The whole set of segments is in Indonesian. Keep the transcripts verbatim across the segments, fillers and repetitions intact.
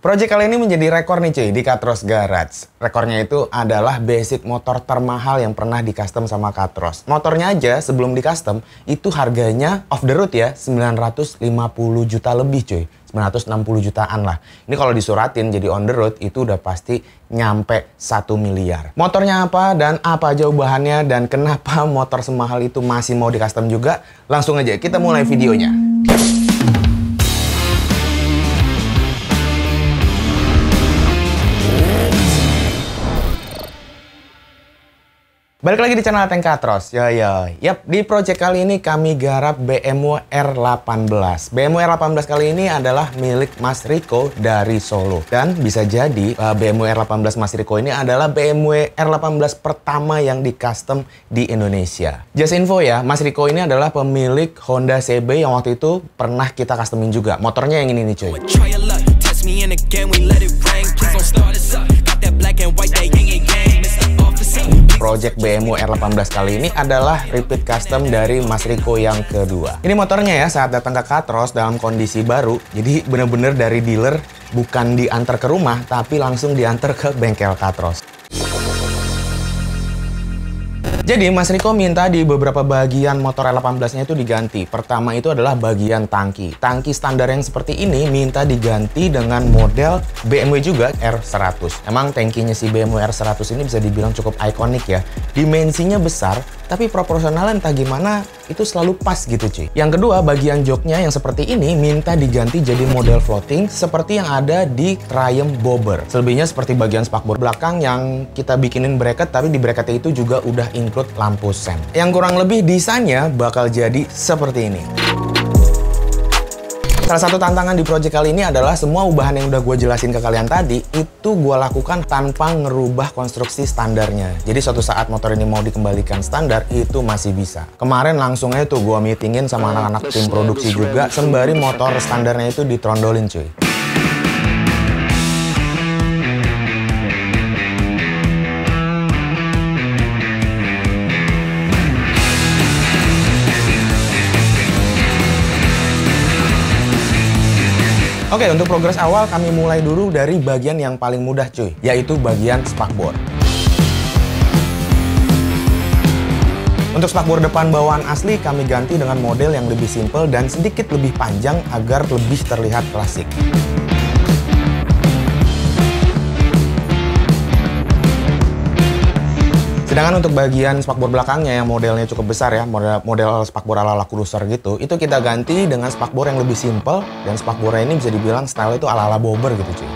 Project kali ini menjadi rekor nih cuy di Katros Garage. Rekornya itu adalah basic motor termahal yang pernah di custom sama Katros. Motornya aja sebelum di custom itu harganya off the road ya sembilan ratus lima puluh juta lebih cuy. sembilan ratus enam puluh jutaan lah. Ini kalau disuratin jadi on the road itu udah pasti nyampe satu miliar. Motornya apa dan apa aja bahannya dan kenapa motor semahal itu masih mau di custom juga? Langsung aja kita mulai videonya. Balik lagi di channel Atenx Katros, yo yo. Yap, di project kali ini kami garap B M W R delapan belas. B M W R delapan belas kali ini adalah milik Mas Riko dari Solo. Dan bisa jadi B M W R delapan belas Mas Riko ini adalah B M W R delapan belas pertama yang di custom di Indonesia. Just info ya, Mas Riko ini adalah pemilik Honda C B yang waktu itu pernah kita customin juga. Motornya yang ini nih cuy. Project B M W R delapan belas kali ini adalah repeat custom dari Mas Riko yang kedua. Ini motornya ya saat datang ke Katros dalam kondisi baru. Jadi bener-bener dari dealer bukan diantar ke rumah tapi langsung diantar ke bengkel Katros. Jadi Mas Riko minta di beberapa bagian motor R delapan belas-nya itu diganti. Pertama itu adalah bagian tangki. Tangki standar yang seperti ini minta diganti dengan model B M W juga R seratus. Emang tangkinya si B M W R seratus ini bisa dibilang cukup ikonik ya. Dimensinya besar, tapi proporsionalnya entah gimana itu selalu pas gitu cuy. Yang kedua bagian joknya yang seperti ini minta diganti jadi model floating seperti yang ada di Triumph Bobber. Selebihnya seperti bagian spakbor belakang yang kita bikinin bracket tapi di bracketnya itu juga udah include lampu sen. Yang kurang lebih desainnya bakal jadi seperti ini. Salah satu tantangan di project kali ini adalah semua ubahan yang udah gue jelasin ke kalian tadi itu gue lakukan tanpa ngerubah konstruksi standarnya. Jadi suatu saat motor ini mau dikembalikan standar itu masih bisa. Kemarin langsung aja tuh gue meetingin sama anak-anak tim produksi juga sembari motor standarnya itu ditrondolin cuy. Oke, untuk progres awal kami mulai dulu dari bagian yang paling mudah cuy, yaitu bagian spakbor. Untuk spakbor depan bawaan asli kami ganti dengan model yang lebih simple dan sedikit lebih panjang agar lebih terlihat klasik. Sedangkan untuk bagian spakbor belakangnya yang modelnya cukup besar ya, model, model spakbor ala-ala cruiser gitu, itu kita ganti dengan spakbor yang lebih simple, dan spakbornya ini bisa dibilang style itu ala-ala bobber gitu cuy.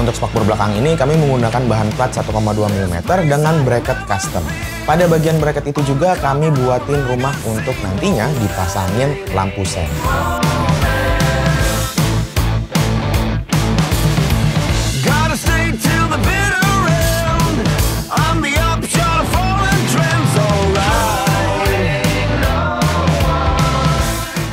Untuk spakbor belakang ini kami menggunakan bahan plat satu koma dua milimeter dengan bracket custom. Pada bagian bracket itu juga kami buatin rumah untuk nantinya dipasangin lampu sen.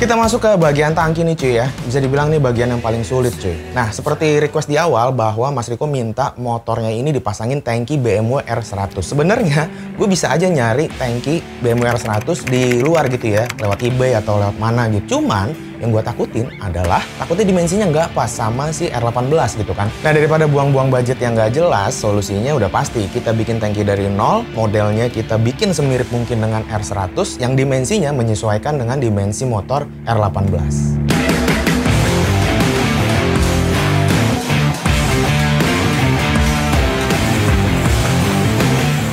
Kita masuk ke bagian tangki nih cuy ya, bisa dibilang nih bagian yang paling sulit cuy. Nah seperti request di awal bahwa Mas Riko minta motornya ini dipasangin tangki B M W R seratus. Sebenarnya gue bisa aja nyari tangki B M W R seratus di luar gitu ya, lewat eBay atau lewat mana gitu. Cuman yang gue takutin adalah takutnya dimensinya nggak pas sama si R delapan belas gitu kan. Nah daripada buang-buang budget yang nggak jelas, solusinya udah pasti kita bikin tangki dari nol, modelnya kita bikin semirip mungkin dengan R seratus yang dimensinya menyesuaikan dengan dimensi motor R delapan belas.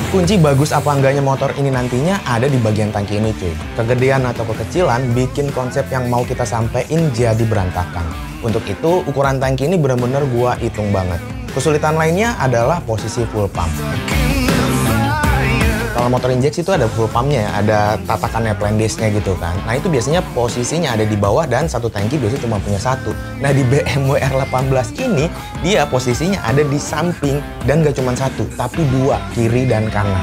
Kunci bagus apa enggaknya motor ini nantinya ada di bagian tangki ini cuy. Kegedean atau kekecilan bikin konsep yang mau kita sampein jadi berantakan. Untuk itu ukuran tangki ini benar-benar gua hitung banget. Kesulitan lainnya adalah posisi full pump. Kalau motor injeksi itu ada full pumpnya, ada tatakannya, plandesnya gitu kan. Nah itu biasanya posisinya ada di bawah dan satu tangki biasanya cuma punya satu. Nah di B M W R delapan belas ini dia posisinya ada di samping dan gak cuma satu, tapi dua, kiri dan kanan.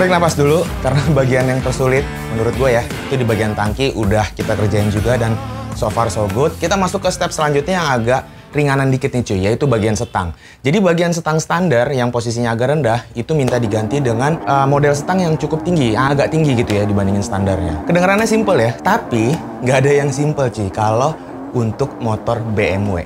Tarik nafas dulu, karena bagian yang tersulit menurut gue ya, itu di bagian tangki udah kita kerjain juga dan so far so good. Kita masuk ke step selanjutnya yang agak ringanan dikit nih cuy, yaitu bagian setang. Jadi bagian setang standar yang posisinya agak rendah, itu minta diganti dengan uh, model setang yang cukup tinggi, yang agak tinggi gitu ya dibandingin standarnya. Kedengarannya simple ya, tapi nggak ada yang simple cuy kalau untuk motor B M W.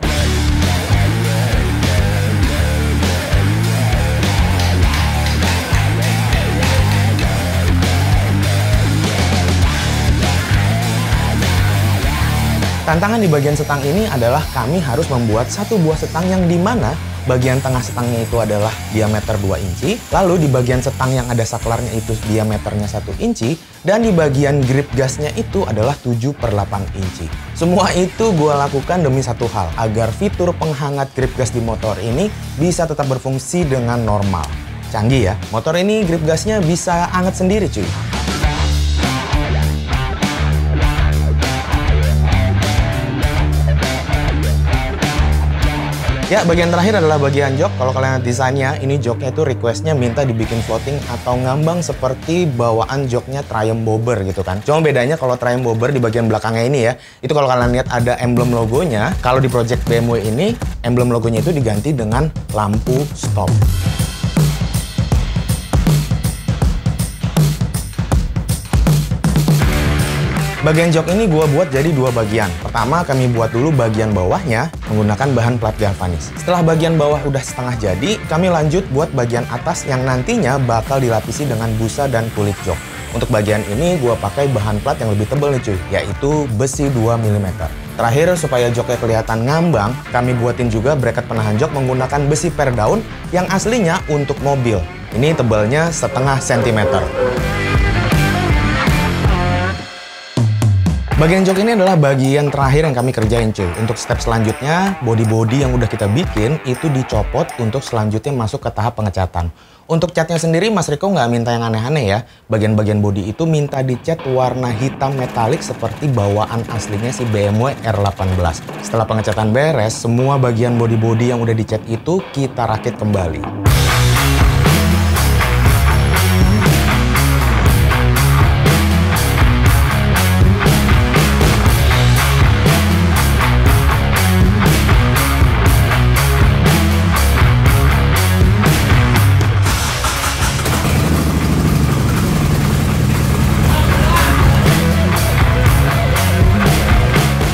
Tantangan di bagian setang ini adalah kami harus membuat satu buah setang yang dimana bagian tengah setangnya itu adalah diameter dua inci, lalu di bagian setang yang ada saklarnya itu diameternya satu inci, dan di bagian grip gasnya itu adalah tujuh per delapan inci. Semua itu gue lakukan demi satu hal, agar fitur penghangat grip gas di motor ini bisa tetap berfungsi dengan normal. Canggih ya, motor ini grip gasnya bisa anget sendiri cuy. Ya, bagian terakhir adalah bagian jok. Kalau kalian lihat desainnya, ini joknya itu requestnya minta dibikin floating atau ngambang seperti bawaan joknya Triumph Bobber gitu kan. Cuma bedanya kalau Triumph Bobber di bagian belakangnya ini ya, itu kalau kalian lihat ada emblem logonya. Kalau di project B M W ini, emblem logonya itu diganti dengan lampu stop. Bagian jok ini gue buat jadi dua bagian. Pertama, kami buat dulu bagian bawahnya menggunakan bahan plat galvanis. Setelah bagian bawah udah setengah jadi, kami lanjut buat bagian atas yang nantinya bakal dilapisi dengan busa dan kulit jok. Untuk bagian ini, gue pakai bahan plat yang lebih tebal nih cuy, yaitu besi dua milimeter. Terakhir, supaya joknya kelihatan ngambang, kami buatin juga bracket penahan jok menggunakan besi per daun yang aslinya untuk mobil. Ini tebalnya setengah sentimeter. Bagian jok ini adalah bagian terakhir yang kami kerjain cuy. Untuk step selanjutnya, body-body yang udah kita bikin itu dicopot untuk selanjutnya masuk ke tahap pengecatan. Untuk catnya sendiri, Mas Riko nggak minta yang aneh-aneh ya. Bagian-bagian body itu minta dicat warna hitam metalik seperti bawaan aslinya si B M W R delapan belas. Setelah pengecatan beres, semua bagian body-body yang udah dicat itu kita rakit kembali.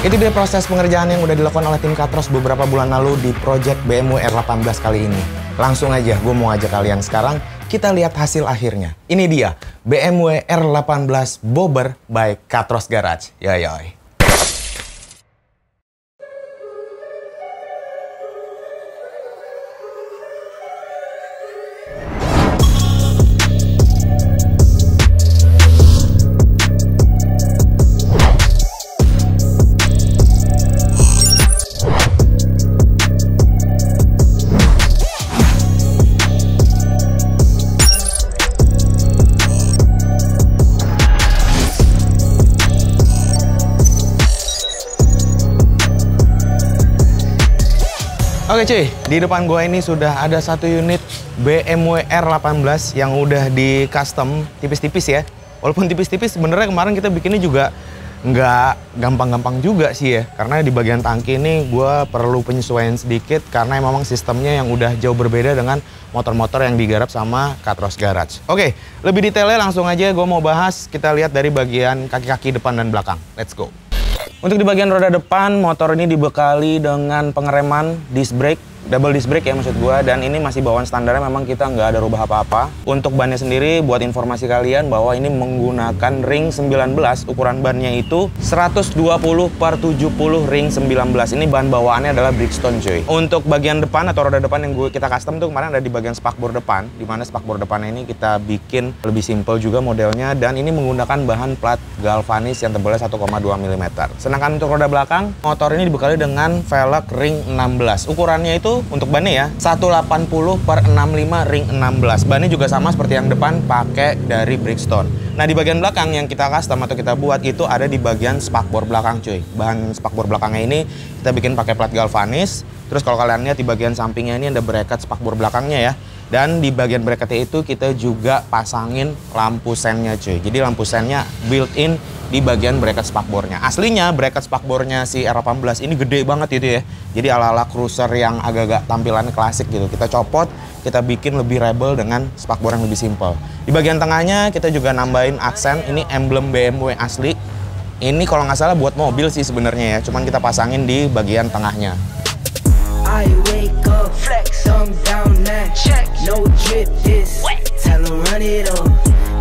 Itu dia proses pengerjaan yang udah dilakukan oleh tim Katros beberapa bulan lalu di project B M W R delapan belas kali ini. Langsung aja, gue mau ajak kalian sekarang kita lihat hasil akhirnya. Ini dia, B M W R delapan belas Bobber by Katros Garage. Yoi yoi. Oke cuy, di depan gua ini sudah ada satu unit B M W R delapan belas yang udah di custom tipis-tipis ya. Walaupun tipis-tipis, sebenarnya kemarin kita bikinnya juga nggak gampang-gampang juga sih ya. Karena di bagian tangki ini gua perlu penyesuaian sedikit karena memang sistemnya yang udah jauh berbeda dengan motor-motor yang digarap sama Katros Garage. Oke, lebih detailnya langsung aja gua mau bahas. Kita lihat dari bagian kaki-kaki depan dan belakang. Let's go. Untuk di bagian roda depan, motor ini dibekali dengan pengereman disc brake, double disc brake ya maksud gua, dan ini masih bawaan standarnya, memang kita nggak ada rubah apa-apa. Untuk bannya sendiri, buat informasi kalian bahwa ini menggunakan ring sembilan belas, ukuran bannya itu seratus dua puluh per tujuh puluh ring sembilan belas. Ini bahan bawaannya adalah Bridgestone Joy. Untuk bagian depan atau roda depan yang kita custom tuh kemarin ada di bagian spakbor depan, dimana spakbor depannya ini kita bikin lebih simple juga modelnya, dan ini menggunakan bahan plat galvanis yang tebalnya satu koma dua milimeter. Sedangkan untuk roda belakang, motor ini dibekali dengan velg ring enam belas, ukurannya itu untuk bannya ya seratus delapan puluh per enam puluh lima ring enam belas. Bannya juga sama seperti yang depan, pakai dari Bridgestone. Nah, di bagian belakang yang kita custom atau kita buat itu ada di bagian spakbor belakang cuy. Bahan spakbor belakangnya ini kita bikin pakai plat galvanis. Terus kalau kalian lihat di bagian sampingnya ini ada bracket spakbor belakangnya ya. Dan di bagian bracketnya itu kita juga pasangin lampu sennya cuy. Jadi lampu sennya built-in di bagian bracket spakbornya. Aslinya bracket spakbornya si R delapan belas ini gede banget gitu ya. Jadi ala-ala cruiser yang agak-agak tampilan klasik gitu. Kita copot, kita bikin lebih rebel dengan spakbor yang lebih simple. Di bagian tengahnya kita juga nambahin aksen. Ini emblem B M W asli. Ini kalau nggak salah buat mobil sih sebenarnya ya. Cuman kita pasangin di bagian tengahnya. I wake up, flex, I'm down now, check, no drip this, tell him run it up,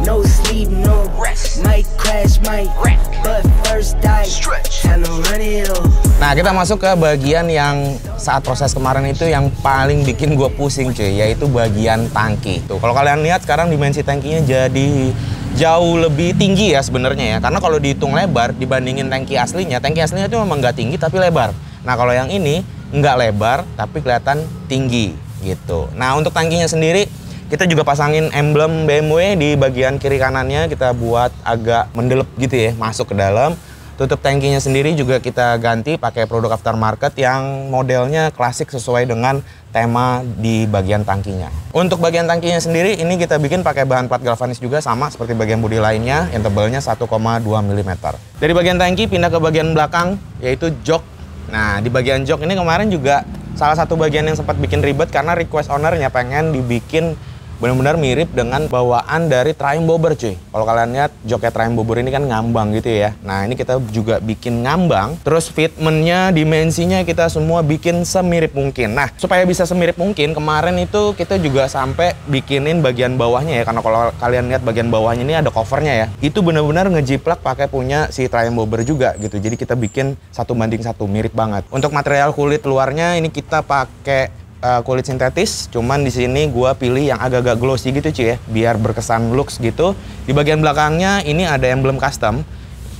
no sleep, no rest, might crash, might wreck, but first I stretch, tell him run it up. Nah, kita masuk ke bagian yang saat proses kemarin itu yang paling bikin gue pusing cuy, yaitu bagian tangki. Tuh, kalau kalian lihat sekarang dimensi tangkinya jadi jauh lebih tinggi ya sebenarnya ya. Karena kalau dihitung lebar dibandingin tangki aslinya, tangki aslinya itu memang nggak tinggi tapi lebar. Nah, kalau yang ini nggak lebar tapi kelihatan tinggi gitu. Nah, untuk tangkinya sendiri kita juga pasangin emblem B M W di bagian kiri kanannya, kita buat agak mendelep gitu ya, masuk ke dalam. Tutup tangkinya sendiri juga kita ganti pakai produk aftermarket yang modelnya klasik sesuai dengan tema di bagian tangkinya. Untuk bagian tangkinya sendiri ini kita bikin pakai bahan plat galvanis juga, sama seperti bagian bodi lainnya yang tebalnya satu koma dua milimeter. Dari bagian tangki pindah ke bagian belakang yaitu jok. Nah, di bagian jok ini kemarin juga salah satu bagian yang sempat bikin ribet karena request ownernya pengen dibikin benar-benar mirip dengan bawaan dari Triumph Bobber cuy. Kalau kalian lihat joknya Triumph Bobber ini kan ngambang gitu ya. Nah, ini kita juga bikin ngambang. Terus fitmentnya, dimensinya kita semua bikin semirip mungkin. Nah, supaya bisa semirip mungkin, kemarin itu kita juga sampai bikinin bagian bawahnya ya. Karena kalau kalian lihat bagian bawahnya ini ada covernya ya. Itu benar-benar ngejiplak pakai punya si Triumph Bobber juga gitu. Jadi kita bikin satu banding satu, mirip banget. Untuk material kulit luarnya ini kita pakai Uh, kulit sintetis, cuman di sini gua pilih yang agak-agak glossy gitu cuy ya, biar berkesan lux gitu. Di bagian belakangnya ini ada emblem custom,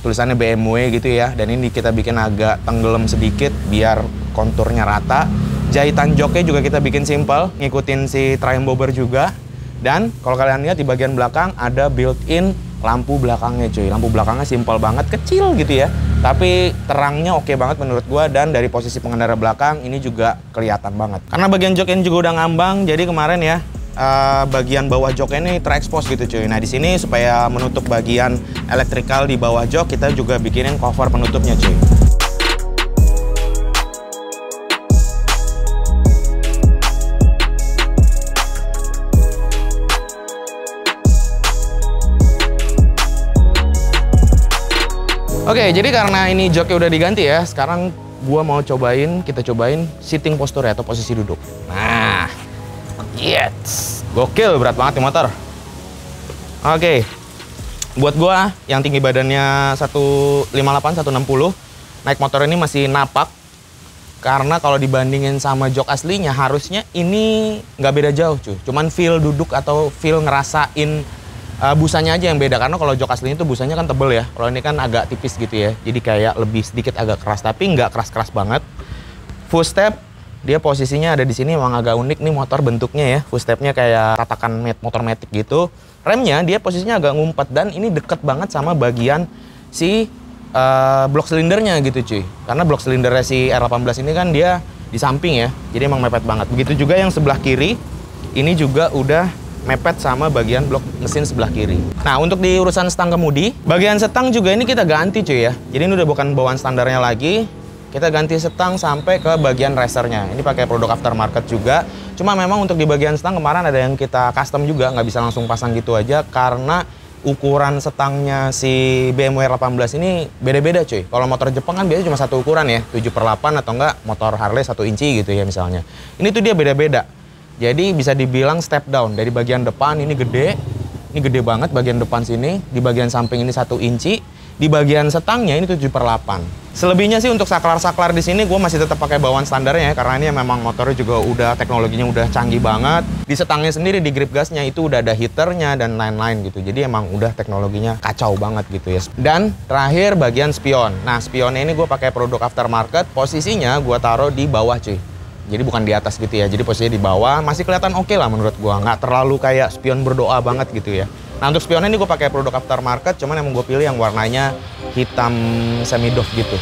tulisannya B M W gitu ya, dan ini kita bikin agak tenggelam sedikit biar konturnya rata. Jahitan joknya juga kita bikin simple, ngikutin si Triumph Bobber juga. Dan kalau kalian lihat di bagian belakang ada built-in lampu belakangnya cuy. Lampu belakangnya simple banget, kecil gitu ya. Tapi terangnya oke banget menurut gua, dan dari posisi pengendara belakang ini juga kelihatan banget. Karena bagian jok ini juga udah ngambang, jadi kemarin ya uh, bagian bawah jok ini terekspos gitu cuy. Nah, di sini supaya menutup bagian elektrikal di bawah jok, kita juga bikinin cover penutupnya cuy. Oke, jadi karena ini joknya udah diganti ya, sekarang gua mau cobain, kita cobain sitting posture atau posisi duduk. Nah, yes, gokil, berat banget nih motor. Oke, buat gua yang tinggi badannya satu lima delapan, satu enam nol, naik motor ini masih napak. Karena kalau dibandingin sama jok aslinya, harusnya ini nggak beda jauh cuy. Cuman feel duduk atau feel ngerasain Uh, busanya aja yang beda, karena kalau jok aslinya itu busanya kan tebel ya. Kalau ini kan agak tipis gitu ya. Jadi kayak lebih sedikit agak keras, tapi nggak keras-keras banget. Footstep, dia posisinya ada di sini, emang agak unik nih motor bentuknya ya. Footstepnya kayak ratakan motor matic gitu. Remnya dia posisinya agak ngumpet, dan ini deket banget sama bagian si uh, blok silindernya gitu cuy. Karena blok silindernya si R delapan belas ini kan dia di samping ya. Jadi emang mepet banget. Begitu juga yang sebelah kiri, ini juga udah mepet sama bagian blok mesin sebelah kiri. Nah, untuk di urusan stang kemudi, bagian setang juga ini kita ganti cuy ya. Jadi ini udah bukan bawaan standarnya lagi. Kita ganti setang sampai ke bagian racernya. Ini pakai produk aftermarket juga. Cuma memang untuk di bagian setang kemarin ada yang kita custom juga, nggak bisa langsung pasang gitu aja karena ukuran setangnya si B M W R delapan belas ini beda-beda cuy. Kalau motor Jepang kan biasanya cuma satu ukuran ya, tujuh per delapan atau enggak motor Harley satu inci gitu ya misalnya. Ini tuh dia beda-beda. Jadi bisa dibilang step down. Dari bagian depan ini gede, ini gede banget bagian depan sini, di bagian samping ini satu inci, di bagian setangnya ini tujuh per delapan. Selebihnya sih untuk saklar-saklar di sini gue masih tetap pakai bawaan standarnya ya, karena ini memang motornya juga udah teknologinya udah canggih banget. Di setangnya sendiri, di grip gasnya itu udah ada heaternya dan lain-lain gitu. Jadi emang udah teknologinya kacau banget gitu ya. Dan terakhir bagian spion. Nah, spionnya ini gue pakai produk aftermarket, posisinya gue taruh di bawah cuy. Jadi bukan di atas gitu ya, jadi posisinya di bawah. Masih kelihatan oke okay lah menurut gua, nggak terlalu kayak spion berdoa banget gitu ya. Nah, untuk spionnya ini gua pakai produk aftermarket, cuman emang gua pilih yang warnanya hitam semi doff gitu.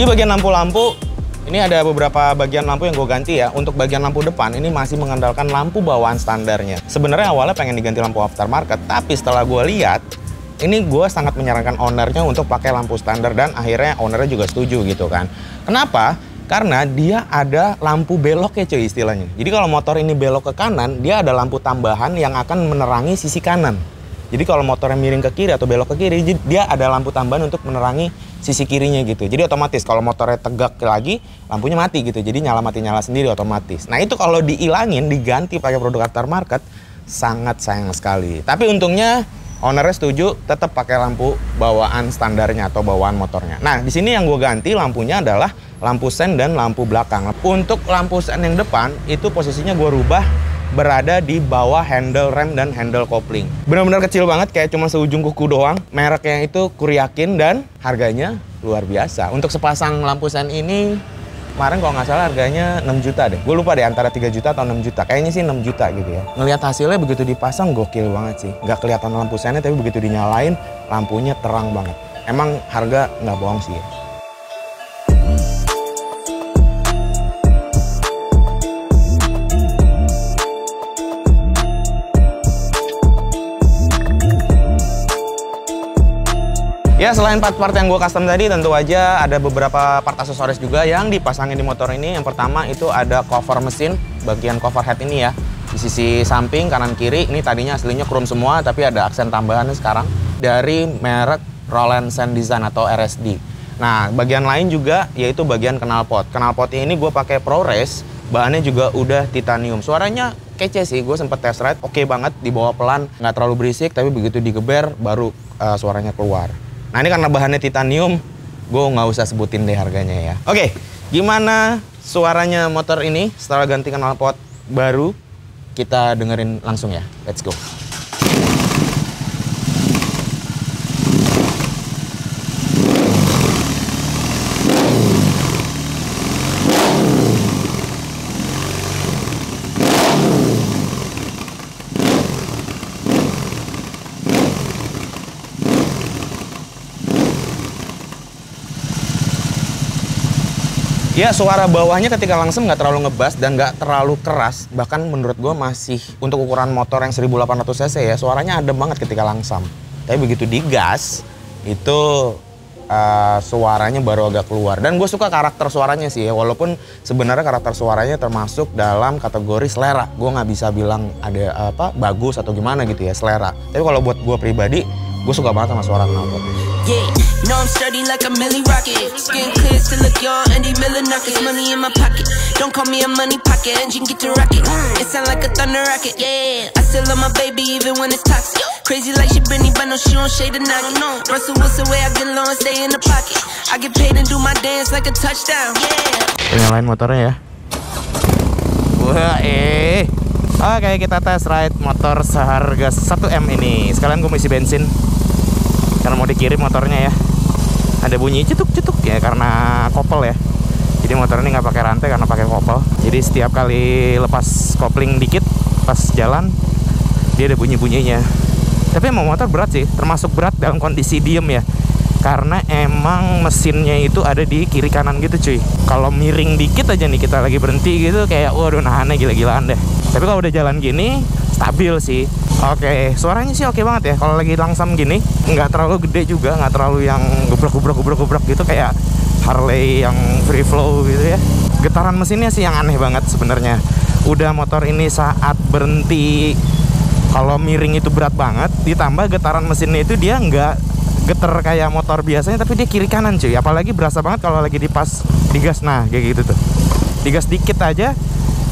Di bagian lampu-lampu, ini ada beberapa bagian lampu yang gue ganti ya. Untuk bagian lampu depan, ini masih mengandalkan lampu bawaan standarnya. Sebenarnya awalnya pengen diganti lampu aftermarket, tapi setelah gue lihat, ini gue sangat menyarankan ownernya untuk pakai lampu standar, dan akhirnya ownernya juga setuju gitu kan. Kenapa? Karena dia ada lampu belok ya cuy istilahnya. Jadi kalau motor ini belok ke kanan, dia ada lampu tambahan yang akan menerangi sisi kanan. Jadi kalau motornya miring ke kiri atau belok ke kiri, dia ada lampu tambahan untuk menerangi sisi kirinya gitu. Jadi otomatis kalau motornya tegak lagi, lampunya mati gitu. Jadi nyala mati nyala sendiri otomatis. Nah itu kalau diilangin, diganti pakai produk aftermarket, sangat sayang sekali. Tapi untungnya ownernya setuju tetap pakai lampu bawaan standarnya atau bawaan motornya. Nah di sini yang gue ganti lampunya adalah lampu sen dan lampu belakang. Untuk lampu sen yang depan itu posisinya gue rubah berada di bawah handle rem dan handle kopling. Benar-benar kecil banget, kayak cuma seujung kuku doang. Mereknya itu Kuryakin dan harganya luar biasa. Untuk sepasang lampu sen ini, kemarin kalau nggak salah harganya enam juta deh. Gue lupa deh, antara tiga juta atau enam juta. Kayaknya sih enam juta gitu ya. Ngelihat hasilnya begitu dipasang gokil banget sih. Nggak kelihatan lampu sennya, tapi begitu dinyalain, lampunya terang banget. Emang harga nggak bohong sih ya. Ya selain part-part yang gue custom tadi, tentu aja ada beberapa part aksesoris juga yang dipasangin di motor ini. Yang pertama itu ada cover mesin, bagian cover head ini ya. Di sisi samping, kanan kiri, ini tadinya aslinya chrome semua, tapi ada aksen tambahannya sekarang. Dari merek Roland Sand Design atau R S D. Nah bagian lain juga yaitu bagian knalpot. Knalpotnya ini gue pakai ProRes, bahannya juga udah titanium. Suaranya kece sih, gue sempet test ride, oke banget, dibawa pelan, nggak terlalu berisik, tapi begitu digeber baru uh, suaranya keluar. Nah ini karena bahannya titanium, gue nggak usah sebutin deh harganya ya. Oke, gimana suaranya motor ini setelah ganti knalpot baru? Kita dengerin langsung ya, let's go. Ya suara bawahnya ketika langsung nggak terlalu ngebas dan nggak terlalu keras. Bahkan menurut gue masih untuk ukuran motor yang seribu delapan ratus cc ya, suaranya adem banget ketika langsam. Tapi begitu digas itu uh, suaranya baru agak keluar. Dan gue suka karakter suaranya sih ya, walaupun sebenarnya karakter suaranya termasuk dalam kategori selera. Gue nggak bisa bilang ada apa bagus atau gimana gitu ya, selera. Tapi kalau buat gue pribadi, gue suka banget sama suara knalpot. Nyalain motornya ya. Wah eh. Oke, kita tes ride motor seharga satu M ini. Sekalian gue mau isi bensin karena mau dikirim motornya ya. Ada bunyi cetuk-cetuk ya karena kopel ya. Jadi motor ini nggak pakai rantai karena pakai kopel. Jadi setiap kali lepas kopling dikit pas jalan dia ada bunyi-bunyinya. Tapi emang motor berat sih, termasuk berat dalam kondisi diem ya. Karena emang mesinnya itu ada di kiri kanan gitu cuy. Kalau miring dikit aja nih kita lagi berhenti gitu, kayak waduh nahannya gila-gilaan deh. Tapi kalau udah jalan gini stabil sih. Oke, suaranya sih oke banget ya. Kalau lagi langsam gini nggak terlalu gede juga, nggak terlalu yang gebrek-gebrek-gebrek-gebrek gitu kayak Harley yang free flow gitu ya. Getaran mesinnya sih yang aneh banget sebenarnya. Udah motor ini saat berhenti kalau miring itu berat banget. Ditambah getaran mesinnya itu dia nggak geter kayak motor biasanya, tapi dia kiri kanan cuy. Apalagi berasa banget kalau lagi dipas digas, nah kayak gitu tuh. Digas dikit aja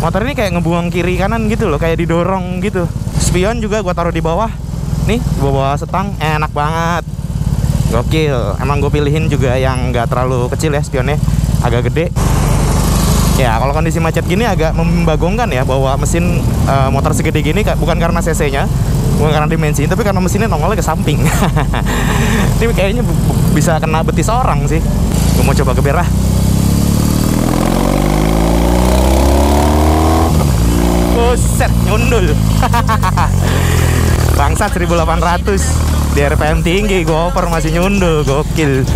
motor ini kayak ngebuang kiri kanan gitu loh, kayak didorong gitu. Spion juga gua taruh di bawah nih, gua bawa setang, enak banget, gokil. Emang gue pilihin juga yang nggak terlalu kecil ya, spionnya agak gede ya. Kalau kondisi macet gini agak membagongkan ya bawa mesin uh, motor segede gini, bukan karena cc nya bukan karena dimensi, tapi karena mesinnya nongolnya ke samping. Ini kayaknya bisa kena betis orang sih. Gue mau coba geber lah. Buset, nyundul. Bangsat, seribu delapan ratus. Di R P M tinggi, gue oper masih nyundul, gokil.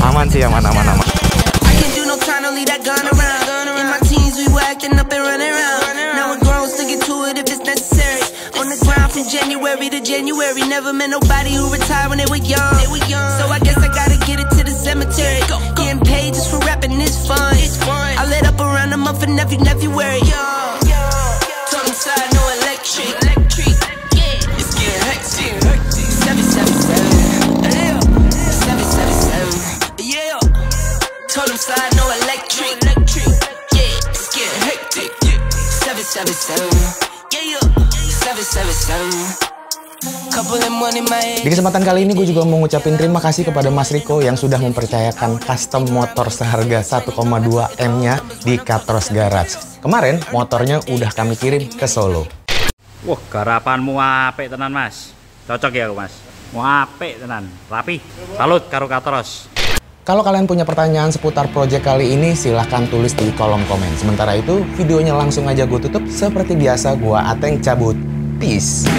Aman sih, aman, aman, aman. had gone around. In my teens, we were acting up and running around. Now we're grown, sticking to it if it's necessary. On the ground from January to January. Never met nobody who retired when they were young. So I guess I gotta get it to the cemetery. Getting paid just for rapping is fun. I lit up around the month in every February. Tongue side, no electric. It's getting hectic. seven seven seven. seven seven seven. Yeah. Tongue side, no electric. Yeah. It's getting hectic. seven seven seven. Di kesempatan kali ini gue juga mau ngucapin terima kasih kepada Mas Riko yang sudah mempercayakan custom motor seharga satu koma dua M nya di Katros Garage. Kemarin motornya udah kami kirim ke Solo. Wah, garapanmu apik tenan Mas. Cocok ya Mas. Apik tenan, rapi. Salut karo Katros. Kalau kalian punya pertanyaan seputar project kali ini, silahkan tulis di kolom komen. Sementara itu, videonya langsung aja gue tutup. Seperti biasa, gue Atenx cabut. Peace!